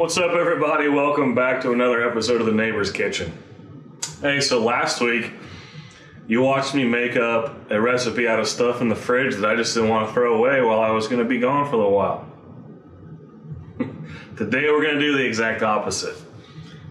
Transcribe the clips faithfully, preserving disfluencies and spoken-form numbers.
What's up, everybody? Welcome back to another episode of The Neighbors Kitchen. Hey, so last week you watched me make up a recipe out of stuff in the fridge that I just didn't want to throw away while I was going to be gone for a little while. Today we're going to do the exact opposite.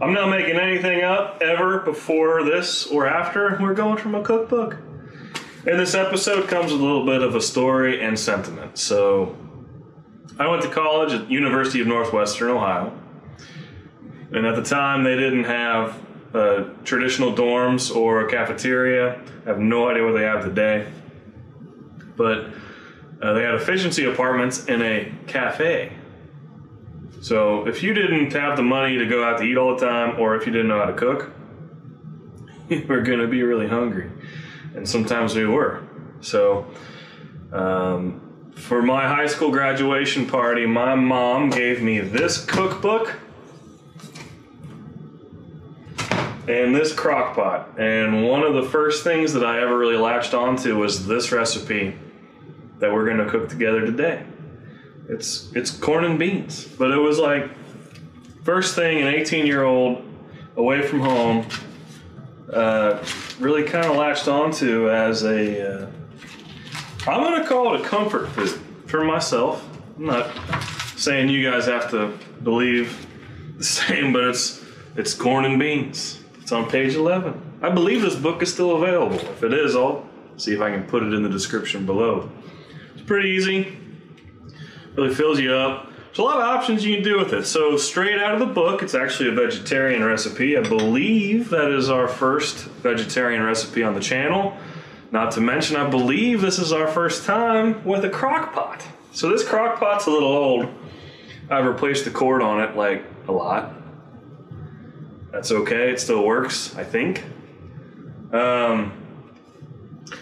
I'm not making anything up ever before this or after. We're going from a cookbook. And this episode comes with a little bit of a story and sentiment. So I went to college at University of Northwestern Ohio. And at the time they didn't have uh, traditional dorms or a cafeteria. I have no idea what they have today. But uh, they had efficiency apartments in a cafe. So if you didn't have the money to go out to eat all the time, or if you didn't know how to cook, you were going to be really hungry. And sometimes we were. So um, for my high school graduation party, my mom gave me this cookbook and this crock pot. And one of the first things that I ever really latched onto was this recipe that we're going to cook together today. It's it's corn and beans, but it was like first thing an eighteen year old away from home uh, really kind of latched onto as a uh, I'm gonna call it a comfort food for myself. I'm not saying you guys have to believe the same, but it's it's corn and beans. It's on page eleven. I believe this book is still available. If it is, I'll see if I can put it in the description below. It's pretty easy. Really fills you up. There's a lot of options you can do with it. So straight out of the book, it's actually a vegetarian recipe. I believe that is our first vegetarian recipe on the channel. Not to mention, I believe this is our first time with a crock pot. So this crock pot's a little old. I've replaced the cord on it like a lot. That's okay, it still works, I think. Um,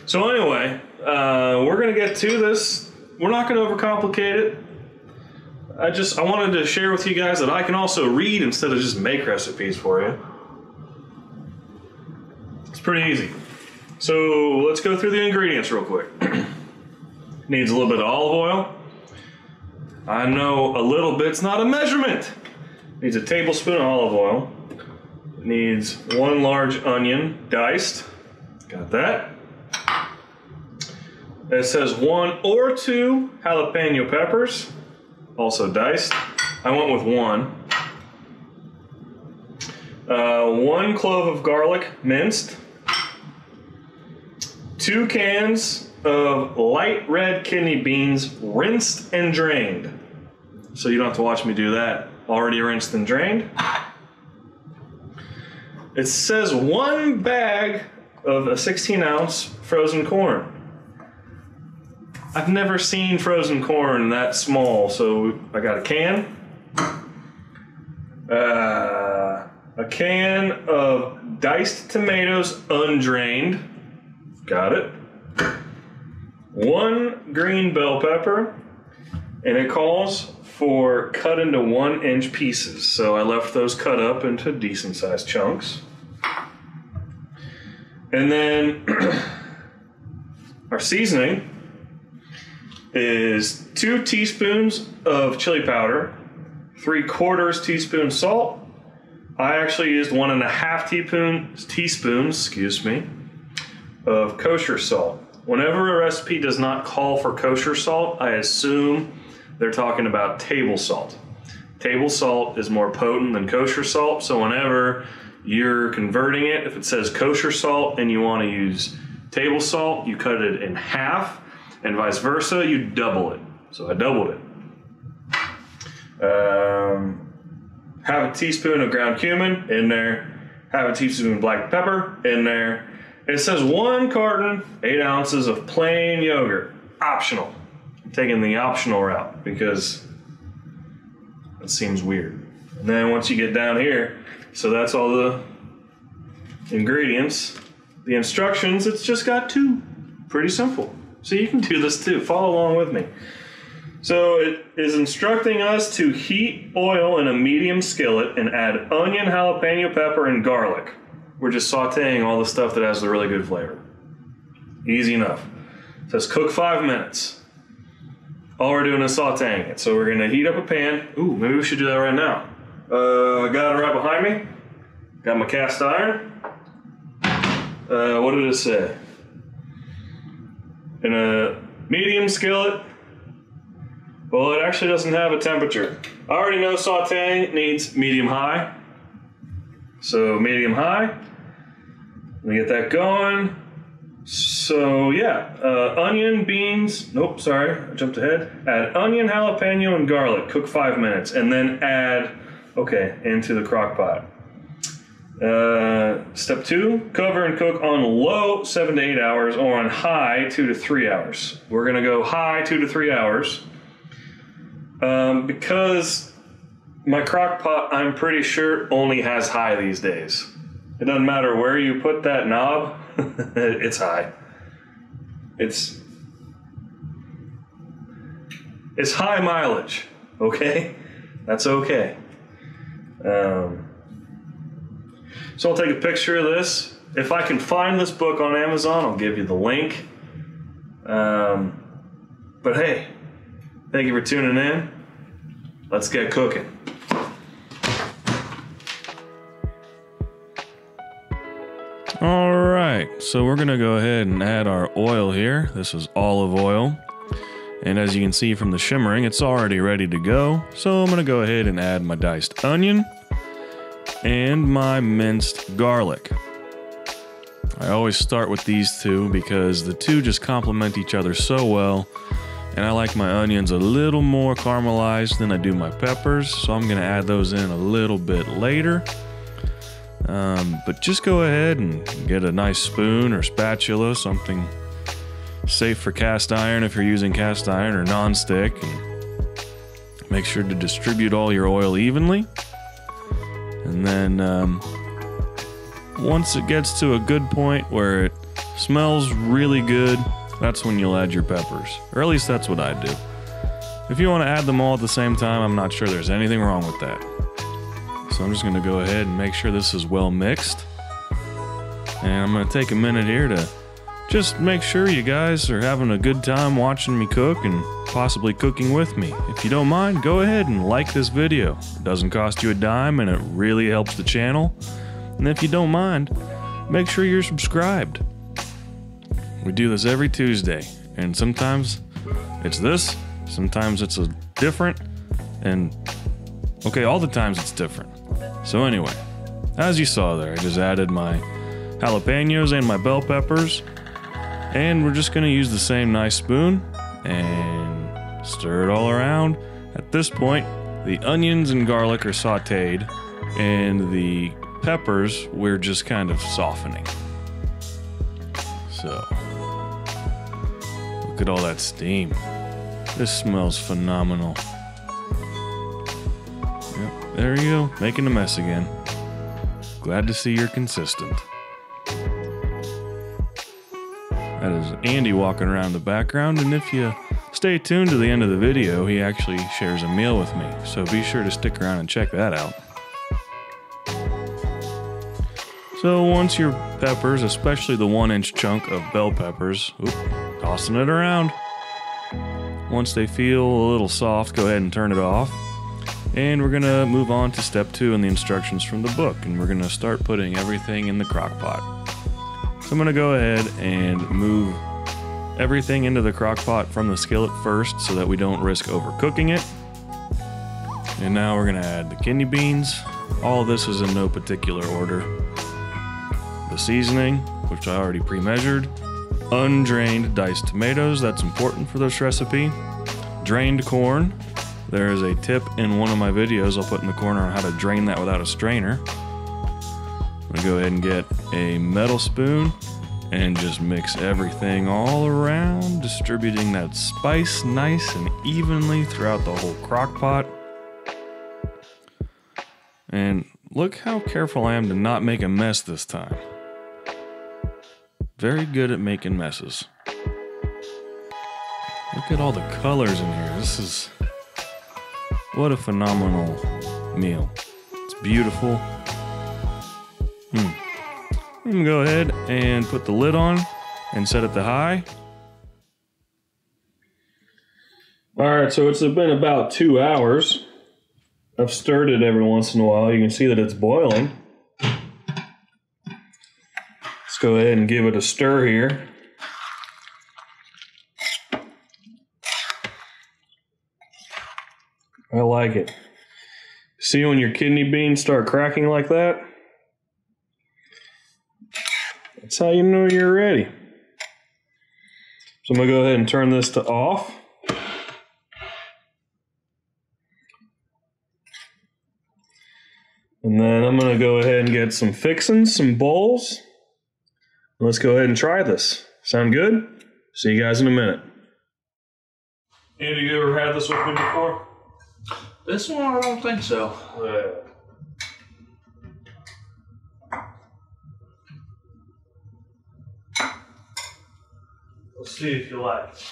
so anyway, uh, we're gonna get to this. We're not going to overcomplicate it. I just, I wanted to share with you guys that I can also read instead of just make recipes for you. It's pretty easy. So let's go through the ingredients real quick. Needs a little bit of olive oil. I know a little bit's not a measurement. Needs a tablespoon of olive oil. Needs one large onion, diced. Got that. It says one or two jalapeno peppers, also diced. I went with one. Uh, one clove of garlic, minced. Two cans of light red kidney beans, rinsed and drained. So you don't have to watch me do that. Already rinsed and drained. It says one bag of a sixteen ounce frozen corn. I've never seen frozen corn that small, so I got a can. Uh, a can of diced tomatoes, undrained. Got it. One green bell pepper, and it calls for cut into one inch pieces. So I left those cut up into decent sized chunks. And then our seasoning is two teaspoons of chili powder, three quarters teaspoon salt. I actually used one and a half teaspoons, teaspoons, excuse me, of kosher salt. Whenever a recipe does not call for kosher salt, I assume they're talking about table salt. Table salt is more potent than kosher salt, so whenever you're converting it, if it says kosher salt and you want to use table salt, you cut it in half. And vice versa, you double it. So I doubled it. Um, half a teaspoon of ground cumin in there. Half a teaspoon of black pepper in there. It says one carton, eight ounces of plain yogurt. Optional. I'm taking the optional route because it seems weird. And then once you get down here, so that's all the ingredients. The instructions, it's just got two. Pretty simple. So you can do this too, follow along with me. So it is instructing us to heat oil in a medium skillet and add onion, jalapeno pepper, and garlic. We're just sauteing all the stuff that has the really good flavor. Easy enough. It says cook five minutes. All we're doing is sauteing it. So we're gonna heat up a pan. Ooh, maybe we should do that right now. Uh, got it right behind me. Got my cast iron. Uh, what did it say? In a medium skillet. Well, it actually doesn't have a temperature. I already know sauteing needs medium high. So medium high. Let me get that going. So yeah, uh, onion, beans, nope, sorry, I jumped ahead. Add onion, jalapeno, and garlic. Cook five minutes and then add, okay, into the crock pot. Uh, step two, cover and cook on low seven to eight hours or on high two to three hours. We're gonna go high two to three hours. Um, because my crock pot, I'm pretty sure, only has high these days. It doesn't matter where you put that knob, it's high. It's, it's high mileage, okay? That's okay. Um, so I'll take a picture of this. If I can find this book on Amazon, I'll give you the link. Um, but hey, thank you for tuning in. Let's get cooking. All right, so we're gonna go ahead and add our oil here. This is olive oil. And as you can see from the shimmering, it's already ready to go. So I'm gonna go ahead and add my diced onion and my minced garlic. I always start with these two because the two just complement each other so well. And I like my onions a little more caramelized than I do my peppers. So I'm gonna add those in a little bit later. Um, but just go ahead and get a nice spoon or spatula, something safe for cast iron if you're using cast iron or nonstick. And make sure to distribute all your oil evenly. And then um, once it gets to a good point where it smells really good, that's when you'll add your peppers, or at least that's what I do. If you want to add them all at the same time, I'm not sure there's anything wrong with that. So I'm just gonna go ahead and make sure this is well mixed. And I'm gonna take a minute here to just make sure you guys are having a good time watching me cook and possibly cooking with me. If you don't mind, go ahead and like this video. It doesn't cost you a dime and it really helps the channel. And if you don't mind, make sure you're subscribed. We do this every Tuesday, and sometimes it's this, sometimes it's a different, and okay, all the times it's different. So anyway, as you saw there, I just added my jalapenos and my bell peppers, and we're just gonna use the same nice spoon and stir it all around. At this point, the onions and garlic are sauteed, and the peppers we're just kind of softening. So, look at all that steam. This smells phenomenal. There you go, making a mess again. Glad to see you're consistent. That is Andy walking around the background, and if you stay tuned to the end of the video, he actually shares a meal with me, so be sure to stick around and check that out. So once your peppers, especially the one inch chunk of bell peppers, oop, tossing it around. Once they feel a little soft, go ahead and turn it off. And we're gonna move on to step two in the instructions from the book, and we're gonna start putting everything in the crock pot. So I'm gonna go ahead and move everything into the crock pot from the skillet first so that we don't risk overcooking it. And now we're gonna add the kidney beans. All this is in no particular order. The seasoning, which I already pre-measured. Undrained diced tomatoes, that's important for this recipe. Drained corn. There is a tip in one of my videos I'll put in the corner on how to drain that without a strainer. I'm gonna go ahead and get a metal spoon and just mix everything all around, distributing that spice nice and evenly throughout the whole crock pot. And look how careful I am to not make a mess this time. Very good at making messes. Look at all the colors in here. This is... what a phenomenal meal. It's beautiful. Hmm. I'm gonna go ahead and put the lid on and set it to high. All right, so it's been about two hours. I've stirred it every once in a while. You can see that it's boiling. Let's go ahead and give it a stir here. I like it. See when your kidney beans start cracking like that? That's how you know you're ready. So I'm going to go ahead and turn this to off. And then I'm going to go ahead and get some fixins, some bowls. Let's go ahead and try this. Sound good? See you guys in a minute. Andy, you ever had this with me before? This one, I don't think so. Yeah. Let's see if you like it.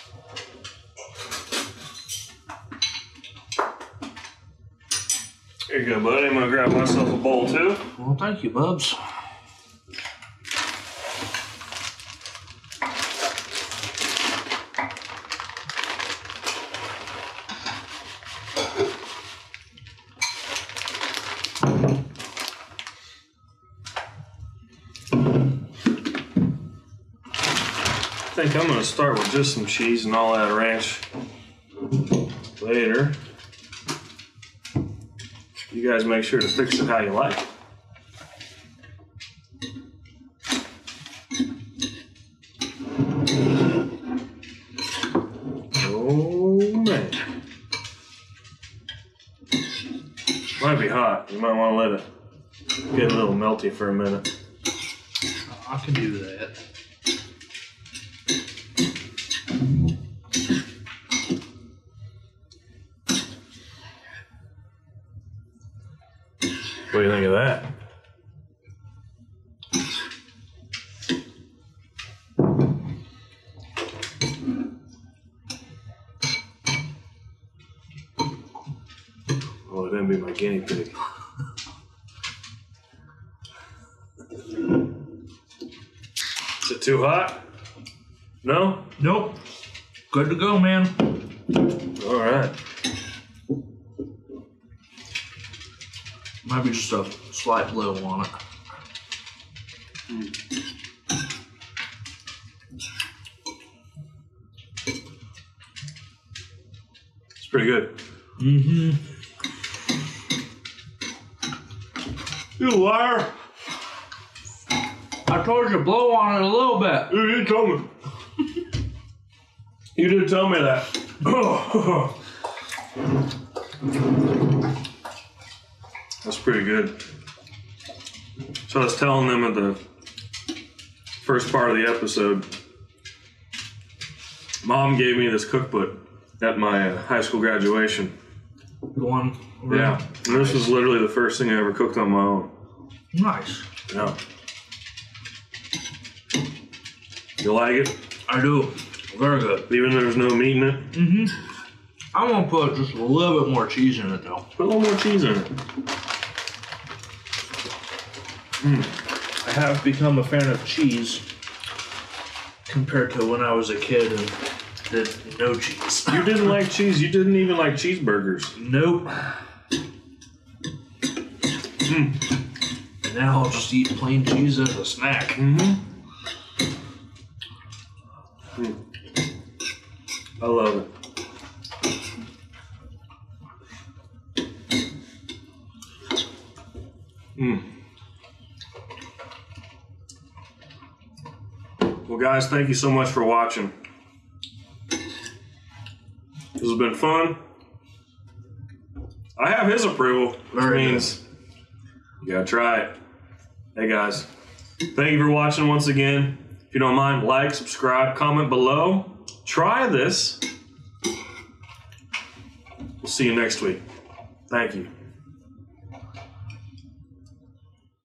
Here you go, buddy. I'm going to grab myself a bowl, too. Well, thank you, Bubs. I think I'm going to start with just some cheese and all that ranch later. You guys make sure to fix it how you like it. Oh man. Might be hot. You might want to let it get a little melty for a minute. I can do that. What do you think of that? Oh, that'd be my guinea pig. Is it too hot? No? Nope. Good to go, man. All right. Might be just a slight blow on it. Mm. It's pretty good. Mm-hmm. You liar! I told you to blow on it a little bit. You didn't tell me. You didn't tell me that. That's pretty good. So I was telling them at the first part of the episode, Mom gave me this cookbook at my uh, high school graduation. The one? Really? Yeah. And this nice. Was literally the first thing I ever cooked on my own. Nice. Yeah. You like it? I do. Very good. Even though there's no meat in it? Mm-hmm. I'm going to put just a little bit more cheese in it, though. Put a little more cheese in it. Mm. I have become a fan of cheese compared to when I was a kid and did no cheese. You didn't like cheese. You didn't even like cheeseburgers. Nope. Mm. And now I'll just eat plain cheese as a snack. Mm-hmm. Mm. I love it. Mm. Well, guys, thank you so much for watching. This has been fun. I have his approval, which means you gotta try it. Hey, guys, thank you for watching once again. If you don't mind, like, subscribe, comment below. Try this. We'll see you next week. Thank you.